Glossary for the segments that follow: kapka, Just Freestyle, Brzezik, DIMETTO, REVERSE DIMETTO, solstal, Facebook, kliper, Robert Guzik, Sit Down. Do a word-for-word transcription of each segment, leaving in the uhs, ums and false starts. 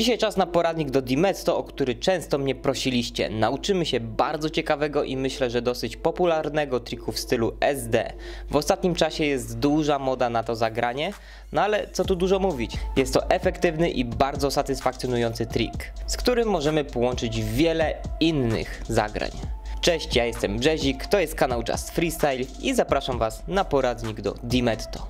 Dzisiaj czas na poradnik do DIMETTO, o który często mnie prosiliście. Nauczymy się bardzo ciekawego i myślę, że dosyć popularnego triku w stylu S D. W ostatnim czasie jest duża moda na to zagranie, no ale co tu dużo mówić. Jest to efektywny i bardzo satysfakcjonujący trik, z którym możemy połączyć wiele innych zagrań. Cześć, ja jestem Brzezik, to jest kanał Just Freestyle i zapraszam Was na poradnik do DIMETTO.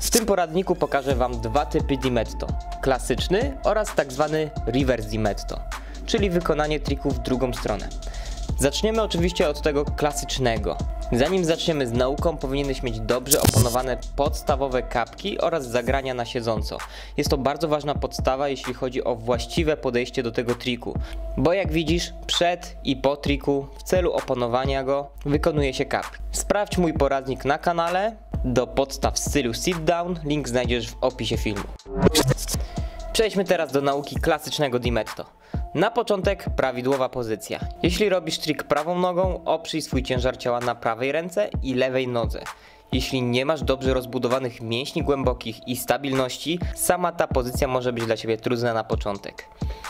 W tym poradniku pokażę Wam dwa typy dimetto, klasyczny oraz tak zwany reverse dimetto, czyli wykonanie triku w drugą stronę. Zaczniemy oczywiście od tego klasycznego. Zanim zaczniemy z nauką, powinieneś mieć dobrze opanowane podstawowe kapki oraz zagrania na siedząco. Jest to bardzo ważna podstawa, jeśli chodzi o właściwe podejście do tego triku, bo jak widzisz, przed i po triku w celu opanowania go wykonuje się kapki. Sprawdź mój poradnik na kanale do podstaw w stylu sit down, link znajdziesz w opisie filmu. Przejdźmy teraz do nauki klasycznego dimetto. Na początek prawidłowa pozycja. Jeśli robisz trik prawą nogą, oprzyj swój ciężar ciała na prawej ręce i lewej nodze. Jeśli nie masz dobrze rozbudowanych mięśni głębokich i stabilności, sama ta pozycja może być dla Ciebie trudna na początek.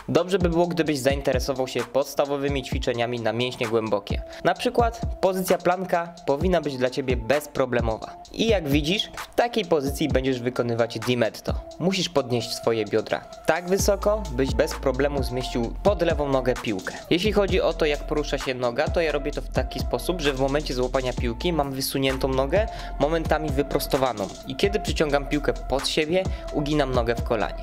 Dobrze by było, gdybyś zainteresował się podstawowymi ćwiczeniami na mięśnie głębokie. Na przykład pozycja planka powinna być dla Ciebie bezproblemowa. I jak widzisz, w takiej pozycji będziesz wykonywać dimetto. Musisz podnieść swoje biodra tak wysoko, byś bez problemu zmieścił pod lewą nogę piłkę. Jeśli chodzi o to, jak porusza się noga, to ja robię to w taki sposób, że w momencie złapania piłki mam wysuniętą nogę, momentami wyprostowaną, i kiedy przyciągam piłkę pod siebie, uginam nogę w kolanie.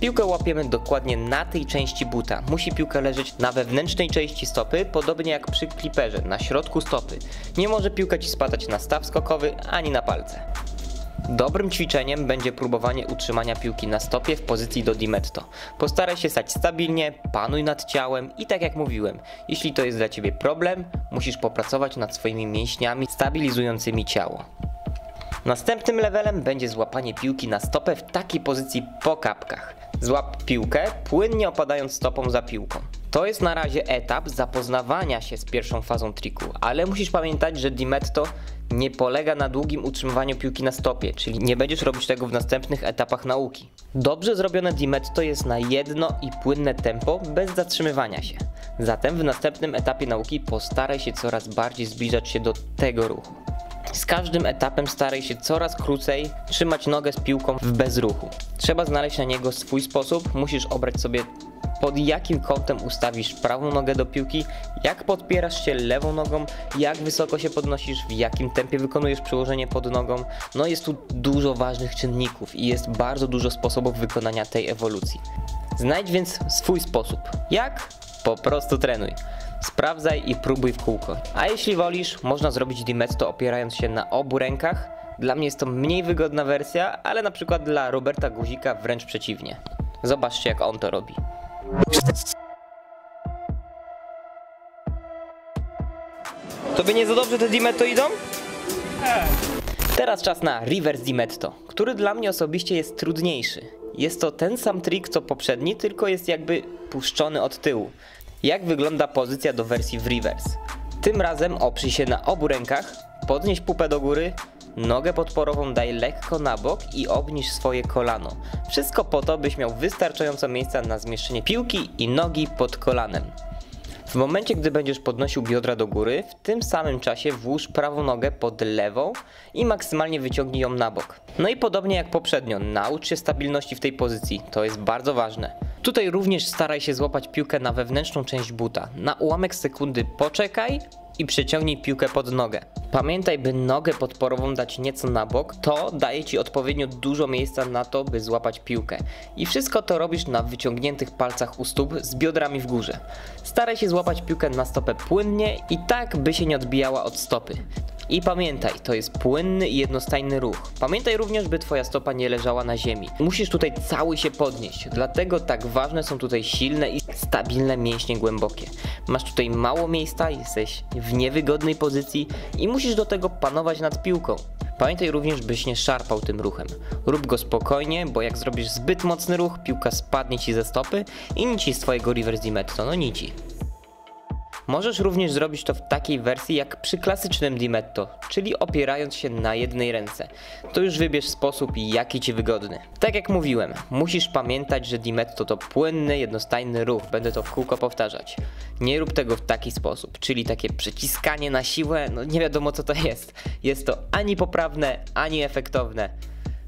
Piłkę łapiemy dokładnie na tej części buta. Musi piłka leżeć na wewnętrznej części stopy, podobnie jak przy kliperze, na środku stopy. Nie może piłka Ci spadać na staw skokowy ani na palce. Dobrym ćwiczeniem będzie próbowanie utrzymania piłki na stopie w pozycji do dimetto. Postaraj się stać stabilnie, panuj nad ciałem i tak jak mówiłem, jeśli to jest dla Ciebie problem, musisz popracować nad swoimi mięśniami stabilizującymi ciało. Następnym levelem będzie złapanie piłki na stopę w takiej pozycji po kapkach. Złap piłkę, płynnie opadając stopą za piłką. To jest na razie etap zapoznawania się z pierwszą fazą triku, ale musisz pamiętać, że dimetto nie polega na długim utrzymywaniu piłki na stopie, czyli nie będziesz robić tego w następnych etapach nauki. Dobrze zrobione dimetto jest na jedno i płynne tempo bez zatrzymywania się. Zatem w następnym etapie nauki postaraj się coraz bardziej zbliżać się do tego ruchu. Z każdym etapem staraj się coraz krócej trzymać nogę z piłką w bezruchu. Trzeba znaleźć na niego swój sposób, musisz obrać sobie, pod jakim kątem ustawisz prawą nogę do piłki, jak podpierasz się lewą nogą, jak wysoko się podnosisz, w jakim tempie wykonujesz przełożenie pod nogą. No jest tu dużo ważnych czynników i jest bardzo dużo sposobów wykonania tej ewolucji. Znajdź więc swój sposób. Jak? Po prostu trenuj. Sprawdzaj i próbuj w kółko. A jeśli wolisz, można zrobić dimetto opierając się na obu rękach. Dla mnie jest to mniej wygodna wersja, ale na przykład dla Roberta Guzika wręcz przeciwnie. Zobaczcie, jak on to robi. Tobie nie za dobrze te dimetto idą? Teraz czas na reverse dimetto, który dla mnie osobiście jest trudniejszy. Jest to ten sam trik co poprzedni, tylko jest jakby puszczony od tyłu. Jak wygląda pozycja do wersji w reverse? Tym razem oprzyj się na obu rękach, podnieś pupę do góry, nogę podporową daj lekko na bok i obniż swoje kolano. Wszystko po to, byś miał wystarczająco miejsca na zmieszczenie piłki i nogi pod kolanem. W momencie, gdy będziesz podnosił biodra do góry, w tym samym czasie włóż prawą nogę pod lewą i maksymalnie wyciągnij ją na bok. No i podobnie jak poprzednio, naucz się stabilności w tej pozycji, to jest bardzo ważne. Tutaj również staraj się złapać piłkę na wewnętrzną część buta. Na ułamek sekundy poczekaj i przeciągnij piłkę pod nogę. Pamiętaj, by nogę podporową dać nieco na bok, to daje Ci odpowiednio dużo miejsca na to, by złapać piłkę. I wszystko to robisz na wyciągniętych palcach u stóp z biodrami w górze. Staraj się złapać piłkę na stopę płynnie i tak, by się nie odbijała od stopy. I pamiętaj, to jest płynny i jednostajny ruch. Pamiętaj również, by Twoja stopa nie leżała na ziemi. Musisz tutaj cały się podnieść, dlatego tak ważne są tutaj silne i stabilne mięśnie głębokie. Masz tutaj mało miejsca, jesteś w niewygodnej pozycji i musisz do tego panować nad piłką. Pamiętaj również, byś nie szarpał tym ruchem. Rób go spokojnie, bo jak zrobisz zbyt mocny ruch, piłka spadnie Ci ze stopy i nici z Twojego reverse dimetto, no nici. Możesz również zrobić to w takiej wersji jak przy klasycznym dimetto, czyli opierając się na jednej ręce. To już wybierz sposób, jaki Ci wygodny. Tak jak mówiłem, musisz pamiętać, że dimetto to płynny, jednostajny ruch. Będę to w kółko powtarzać. Nie rób tego w taki sposób, czyli takie przyciskanie na siłę, no nie wiadomo co to jest. Jest to ani poprawne, ani efektowne.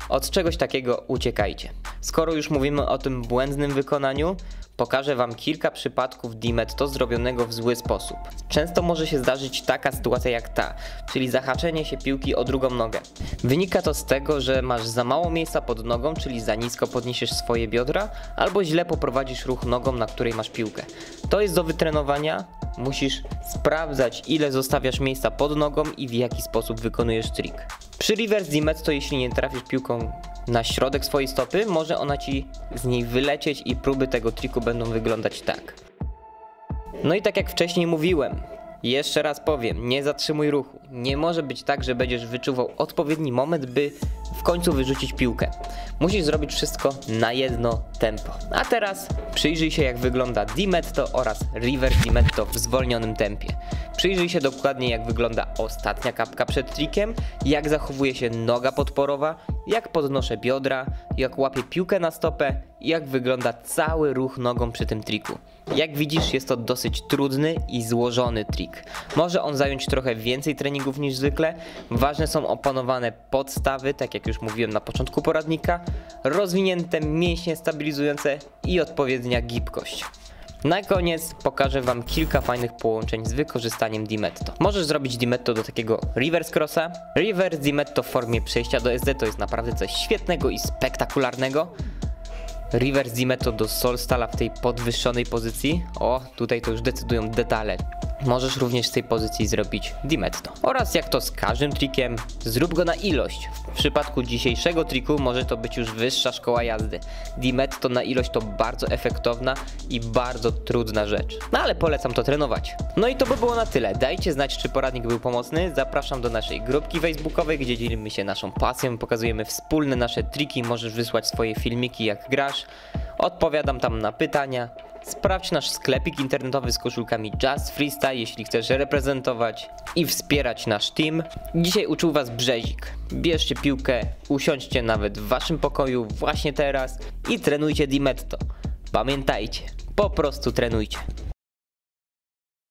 Od czegoś takiego uciekajcie. Skoro już mówimy o tym błędnym wykonaniu, pokażę Wam kilka przypadków dimetto zrobionego w zły sposób. Często może się zdarzyć taka sytuacja jak ta, czyli zahaczenie się piłki o drugą nogę. Wynika to z tego, że masz za mało miejsca pod nogą, czyli za nisko podniesiesz swoje biodra, albo źle poprowadzisz ruch nogą, na której masz piłkę. To jest do wytrenowania, musisz sprawdzać, ile zostawiasz miejsca pod nogą i w jaki sposób wykonujesz trik. Przy reverse dimetto, jeśli nie trafisz piłką na środek swojej stopy, może ona Ci z niej wylecieć i próby tego triku będą wyglądać tak. No i tak jak wcześniej mówiłem, jeszcze raz powiem, nie zatrzymuj ruchu. Nie może być tak, że będziesz wyczuwał odpowiedni moment, by w końcu wyrzucić piłkę. Musisz zrobić wszystko na jedno tempo. A teraz przyjrzyj się, jak wygląda dimetto oraz reverse dimetto w zwolnionym tempie. Przyjrzyj się dokładnie, jak wygląda ostatnia kapka przed trikiem, jak zachowuje się noga podporowa, jak podnoszę biodra, jak łapię piłkę na stopę i jak wygląda cały ruch nogą przy tym triku. Jak widzisz, jest to dosyć trudny i złożony trik. Może on zająć trochę więcej treningów niż zwykle. Ważne są opanowane podstawy, tak jak już mówiłem na początku poradnika, rozwinięte mięśnie stabilizujące i odpowiednia gibkość. Na koniec pokażę Wam kilka fajnych połączeń z wykorzystaniem dimetto. Możesz zrobić dimetto do takiego reverse crossa, reverse dimetto w formie przejścia do S D, to jest naprawdę coś świetnego i spektakularnego. Reverse dimetto do solstala w tej podwyższonej pozycji, o tutaj to już decydują detale. Możesz również z tej pozycji zrobić dimetto. Oraz jak to z każdym trikiem, zrób go na ilość. W przypadku dzisiejszego triku może to być już wyższa szkoła jazdy. Dimetto na ilość to bardzo efektowna i bardzo trudna rzecz. No ale polecam to trenować. No i to by było na tyle. Dajcie znać, czy poradnik był pomocny. Zapraszam do naszej grupki facebookowej, gdzie dzielimy się naszą pasją, pokazujemy wspólne nasze triki. Możesz wysłać swoje filmiki, jak grasz. Odpowiadam tam na pytania. Sprawdź nasz sklepik internetowy z koszulkami Just Freestyle, jeśli chcesz reprezentować i wspierać nasz team. Dzisiaj uczył Was Brzezik. Bierzcie piłkę, usiądźcie nawet w Waszym pokoju właśnie teraz i trenujcie dimetto. Pamiętajcie, po prostu trenujcie.